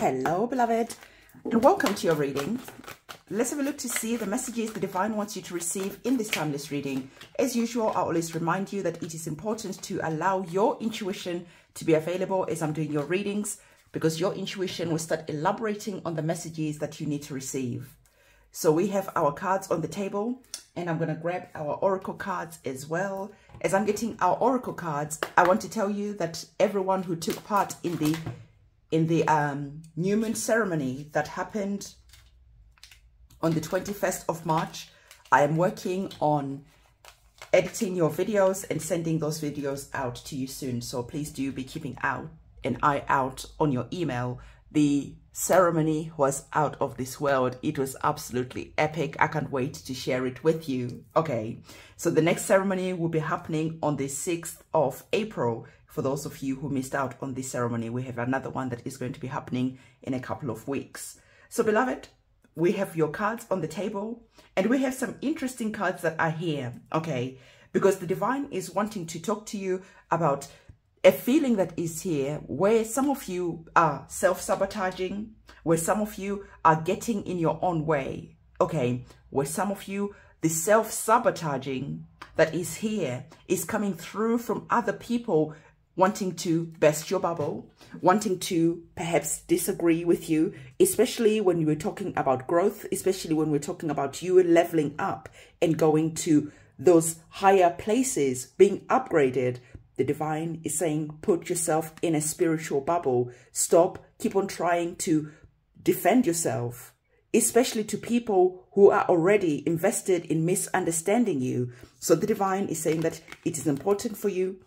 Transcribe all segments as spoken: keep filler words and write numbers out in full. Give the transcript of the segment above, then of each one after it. Hello, beloved, and welcome to your reading. Let's have a look to see the messages the divine wants you to receive in this timeless reading. As usual, I always remind you that it is important to allow your intuition to be available as I'm doing your readings, because your intuition will start elaborating on the messages that you need to receive. So we have our cards on the table, and I'm going to grab our oracle cards as well. As I'm getting our oracle cards, I want to tell you that everyone who took part in the in the um, new moon ceremony that happened on the twenty-first of March. I am working on editing your videos and sending those videos out to you soon. So please do be keeping out an eye out on your email. The ceremony was out of this world. It was absolutely epic. I can't wait to share it with you. Okay, so the next ceremony will be happening on the sixth of April. For those of you who missed out on this ceremony, we have another one that is going to be happening in a couple of weeks. So beloved, we have your cards on the table, and we have some interesting cards that are here, okay? Because the divine is wanting to talk to you about a feeling that is here where some of you are self-sabotaging, where some of you are getting in your own way, okay? Where some of you, the self-sabotaging that is here is coming through from other people wanting to burst your bubble, wanting to perhaps disagree with you, especially when we're talking about growth, especially when we're talking about you leveling up and going to those higher places, being upgraded. The divine is saying, put yourself in a spiritual bubble. Stop, keep on trying to defend yourself, especially to people who are already invested in misunderstanding you. So the divine is saying that it is important for you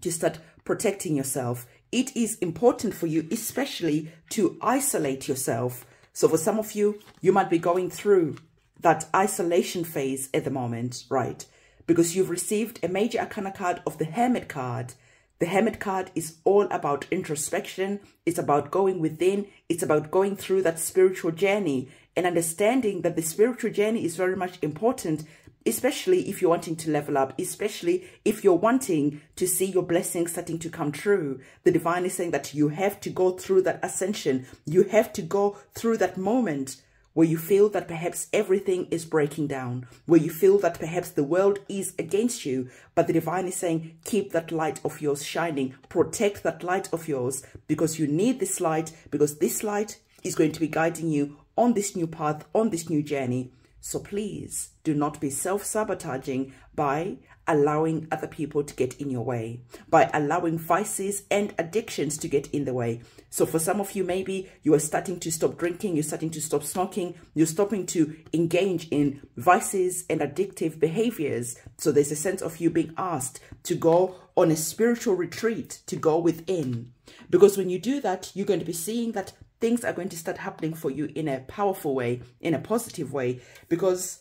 to start protecting yourself. It is important for you, especially to isolate yourself. So for some of you, you might be going through that isolation phase at the moment, right? Because you've received a major arcana card of the Hermit card. The Hermit card is all about introspection. It's about going within. It's about going through that spiritual journey and understanding that the spiritual journey is very much important, especially if you're wanting to level up, especially if you're wanting to see your blessings starting to come true. The divine is saying that you have to go through that ascension. You have to go through that moment where you feel that perhaps everything is breaking down, where you feel that perhaps the world is against you. But the divine is saying, keep that light of yours shining. Protect that light of yours, because you need this light, because this light is going to be guiding you on this new path, on this new journey. So please do not be self-sabotaging by allowing other people to get in your way, by allowing vices and addictions to get in the way. So for some of you, maybe you are starting to stop drinking, you're starting to stop smoking, you're stopping to engage in vices and addictive behaviors. So there's a sense of you being asked to go on a spiritual retreat, to go within. Because when you do that, you're going to be seeing that things are going to start happening for you in a powerful way, in a positive way, because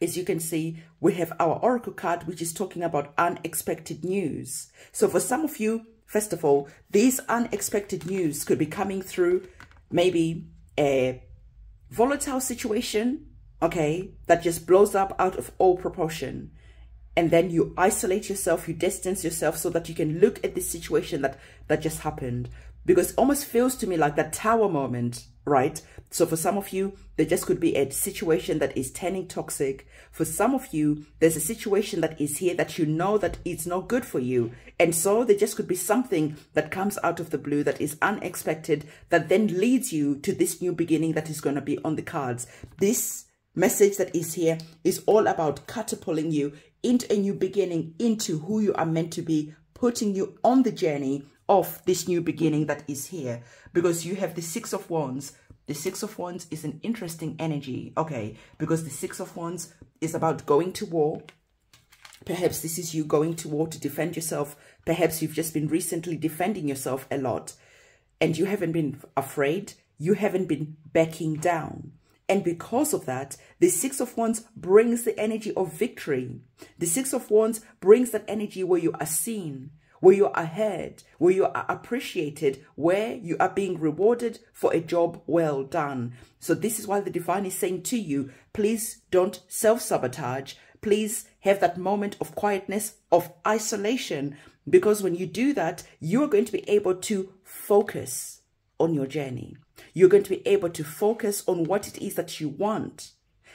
as you can see, we have our oracle card, which is talking about unexpected news. So for some of you, first of all, these unexpected news could be coming through maybe a volatile situation, okay, that just blows up out of all proportion. And then you isolate yourself, you distance yourself so that you can look at this situation that, that just happened. Because it almost feels to me like that tower moment, right? So for some of you, there just could be a situation that is turning toxic. For some of you, there's a situation that is here that you know that it's not good for you. And so there just could be something that comes out of the blue that is unexpected, that then leads you to this new beginning that is going to be on the cards. This message that is here is all about catapulting you into a new beginning, into who you are meant to be, putting you on the journey of this new beginning that is here. Because you have the Six of Wands. The Six of Wands is an interesting energy, okay? Because the Six of Wands is about going to war. Perhaps this is you going to war to defend yourself. Perhaps you've just been recently defending yourself a lot, and you haven't been afraid. You haven't been backing down. And because of that, the Six of Wands brings the energy of victory. The Six of Wands brings that energy where you are seen, where you are heard, where you are appreciated, where you are being rewarded for a job well done. So this is why the divine is saying to you, please don't self-sabotage. Please have that moment of quietness, of isolation, because when you do that, you are going to be able to focus on your journey. You're going to be able to focus on what it is that you want.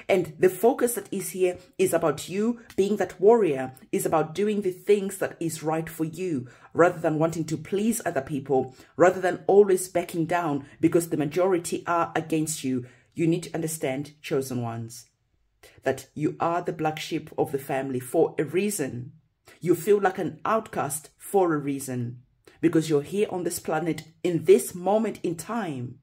And the focus that is here is about you being that warrior, is about doing the things that is right for you, rather than wanting to please other people, rather than always backing down because the majority are against you. You need to understand, chosen ones, that you are the black sheep of the family for a reason. You feel like an outcast for a reason, because you're here on this planet in this moment in time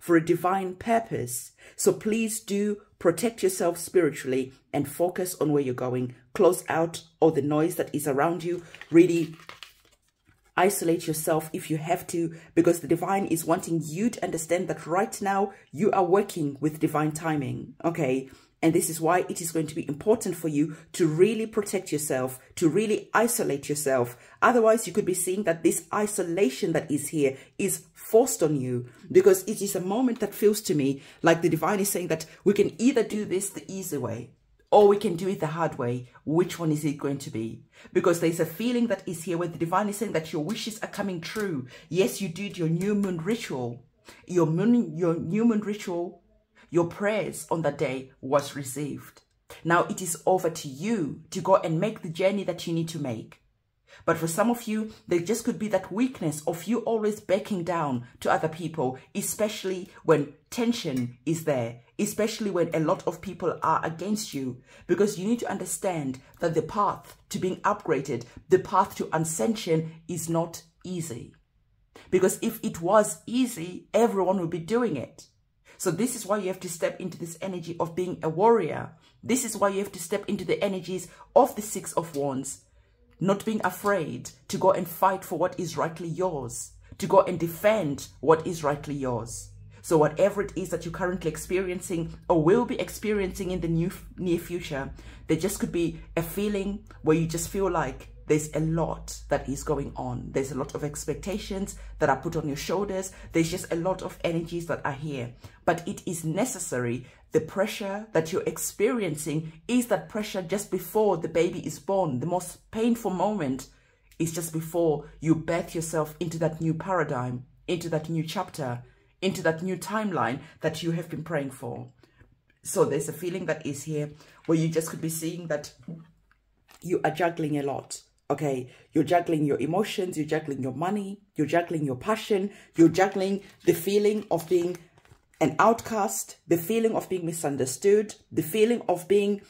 for a divine purpose. So please do protect yourself spiritually and focus on where you're going. Close out all the noise that is around you. Really isolate yourself if you have to, because the divine is wanting you to understand that right now you are working with divine timing. Okay. And this is why it is going to be important for you to really protect yourself, to really isolate yourself. Otherwise, you could be seeing that this isolation that is here is forced on you, because it is a moment that feels to me like the divine is saying that we can either do this the easy way or we can do it the hard way. Which one is it going to be? Because there's a feeling that is here where the divine is saying that your wishes are coming true. Yes, you did your new moon ritual, your moon, your new moon ritual. Your prayers on that day was received. Now it is over to you to go and make the journey that you need to make. But for some of you, there just could be that weakness of you always backing down to other people, especially when tension is there, especially when a lot of people are against you, because you need to understand that the path to being upgraded, the path to ascension is not easy. Because if it was easy, everyone would be doing it. So this is why you have to step into this energy of being a warrior. This is why you have to step into the energies of the Six of Wands, not being afraid to go and fight for what is rightly yours, to go and defend what is rightly yours. So whatever it is that you're currently experiencing or will be experiencing in the new, near future, there just could be a feeling where you just feel like there's a lot that is going on. There's a lot of expectations that are put on your shoulders. There's just a lot of energies that are here. But it is necessary. The pressure that you're experiencing is that pressure just before the baby is born. The most painful moment is just before you birth yourself into that new paradigm, into that new chapter, into that new timeline that you have been praying for. So there's a feeling that is here where you just could be seeing that you are juggling a lot. Okay, you're juggling your emotions, you're juggling your money, you're juggling your passion, you're juggling the feeling of being an outcast, the feeling of being misunderstood, the feeling of being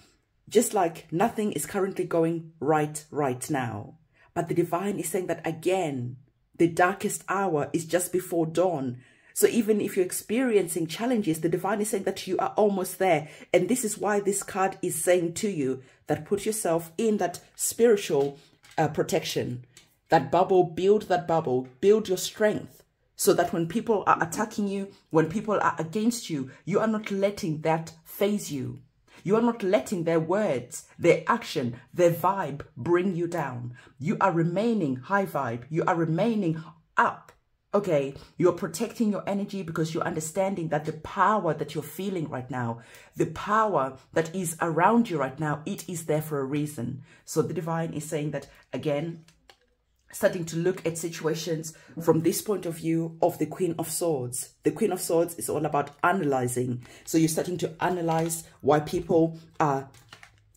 just like nothing is currently going right right now. But the divine is saying that again, the darkest hour is just before dawn. So even if you're experiencing challenges, the divine is saying that you are almost there. And this is why this card is saying to you that put yourself in that spiritual Uh, protection, that bubble, build that bubble, build your strength so that when people are attacking you, when people are against you, you are not letting that phase you. You are not letting their words, their action, their vibe bring you down. You are remaining high vibe. You are remaining up. Okay, you're protecting your energy because you're understanding that the power that you're feeling right now, the power that is around you right now, it is there for a reason. So the divine is saying that, again, starting to look at situations from this point of view of the Queen of Swords. The Queen of Swords is all about analyzing. So you're starting to analyze why people are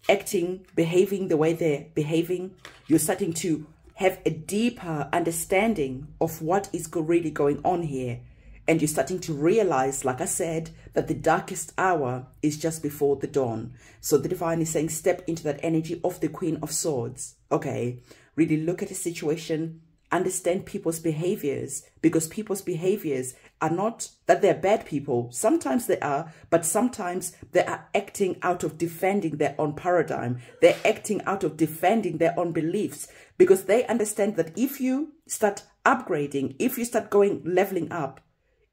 acting, behaving the way they're behaving. You're starting to have a deeper understanding of what is really going on here. And you're starting to realize, like I said, that the darkest hour is just before the dawn. So the divine is saying, step into that energy of the Queen of Swords. Okay, really look at the situation, understand people's behaviors, because people's behaviors are not that they're bad people. Sometimes they are, but sometimes they are acting out of defending their own paradigm. They're acting out of defending their own beliefs, because they understand that if you start upgrading, if you start going leveling up,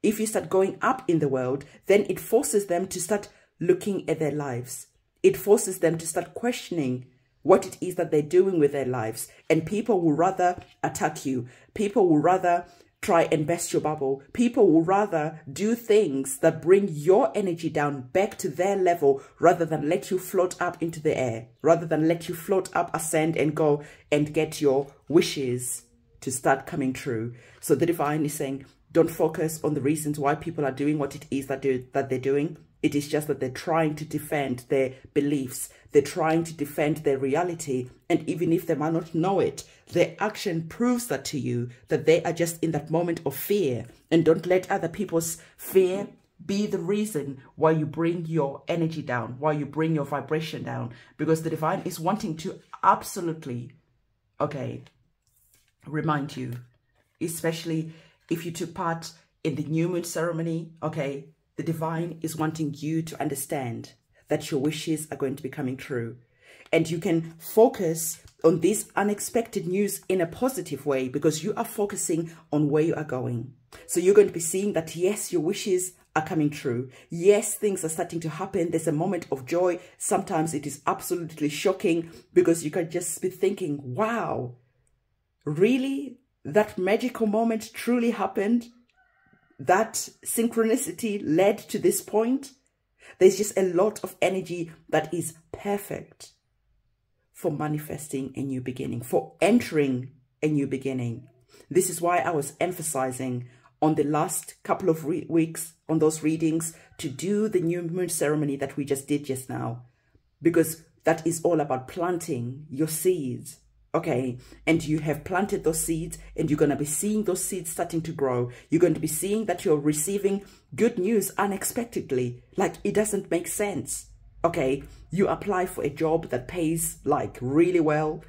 if you start going up in the world, then it forces them to start looking at their lives. It forces them to start questioning what it is that they're doing with their lives. And people will rather attack you. People will rather try and burst your bubble. People will rather do things that bring your energy down back to their level, rather than let you float up into the air, rather than let you float up, ascend, and go and get your wishes to start coming true. So the divine is saying, Don't focus on the reasons why people are doing what it is that, do, that they're doing. It is just that they're trying to defend their beliefs. They're trying to defend their reality. And even if they might not know it, their action proves that to you, that they are just in that moment of fear. And don't let other people's fear be the reason why you bring your energy down, why you bring your vibration down. Because the divine is wanting to absolutely, okay, remind you, especially if you took part in the new moon ceremony, okay, the divine is wanting you to understand that your wishes are going to be coming true. And you can focus on this unexpected news in a positive way because you are focusing on where you are going. So you're going to be seeing that, yes, your wishes are coming true. Yes, things are starting to happen. There's a moment of joy. Sometimes it is absolutely shocking because you can just be thinking, wow, really? That magical moment truly happened. That synchronicity led to this point. There's just a lot of energy that is perfect for manifesting a new beginning, for entering a new beginning. This is why I was emphasizing on the last couple of weeks on those readings to do the new moon ceremony that we just did just now, because that is all about planting your seeds. Okay, and you have planted those seeds and you're going to be seeing those seeds starting to grow. You're going to be seeing that you're receiving good news unexpectedly. Like, it doesn't make sense. Okay, you apply for a job that pays like really well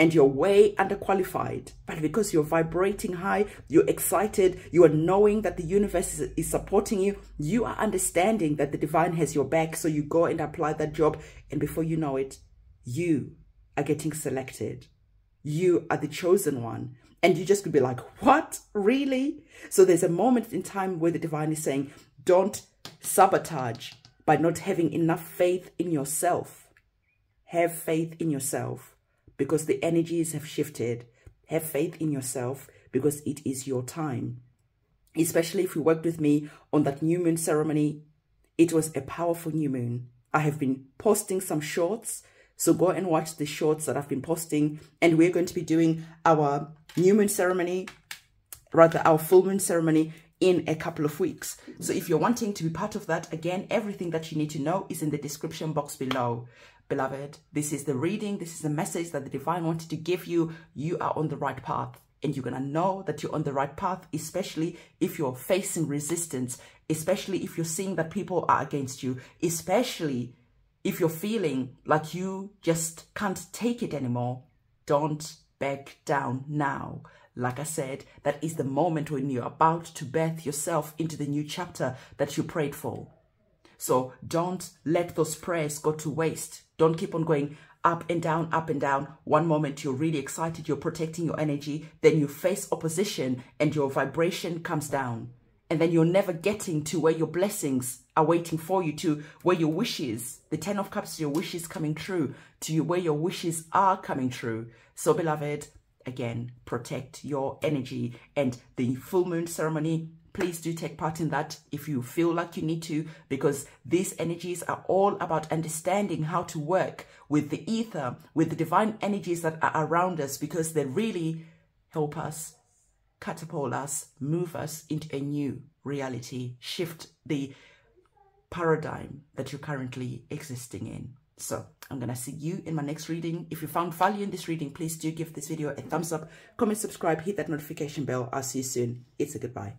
and you're way underqualified. But because you're vibrating high, you're excited, you are knowing that the universe is, is supporting you. You are understanding that the divine has your back. So you go and apply that job. And before you know it, you are getting selected. You are the chosen one. And you just could be like, what? Really? So there's a moment in time where the divine is saying, don't sabotage by not having enough faith in yourself. Have faith in yourself because the energies have shifted. Have faith in yourself because it is your time. Especially if you worked with me on that new moon ceremony, it was a powerful new moon. I have been posting some shorts. So go and watch the shorts that I've been posting. And we're going to be doing our new moon ceremony, rather our full moon ceremony in a couple of weeks. So if you're wanting to be part of that, again, everything that you need to know is in the description box below. Beloved, this is the reading. This is the message that the divine wanted to give you. You are on the right path. And you're going to know that you're on the right path, especially if you're facing resistance, especially if you're seeing that people are against you, especially if you're feeling like you just can't take it anymore. Don't back down now. Like I said, that is the moment when you're about to birth yourself into the new chapter that you prayed for. So don't let those prayers go to waste. Don't keep on going up and down, up and down. One moment you're really excited, you're protecting your energy, then you face opposition and your vibration comes down. And then you're never getting to where your blessings are waiting for you, to where your wishes, the Ten of Cups, your wishes coming true, to where your wishes are coming true. So beloved, again, protect your energy. And the full moon ceremony, please do take part in that if you feel like you need to, because these energies are all about understanding how to work with the ether, with the divine energies that are around us, because they really help us, catapult us, move us into a new reality, shift the paradigm that you're currently existing in. So I'm going to see you in my next reading. If you found value in this reading, please do give this video a thumbs up, comment, subscribe, hit that notification bell. I'll see you soon. It's a goodbye.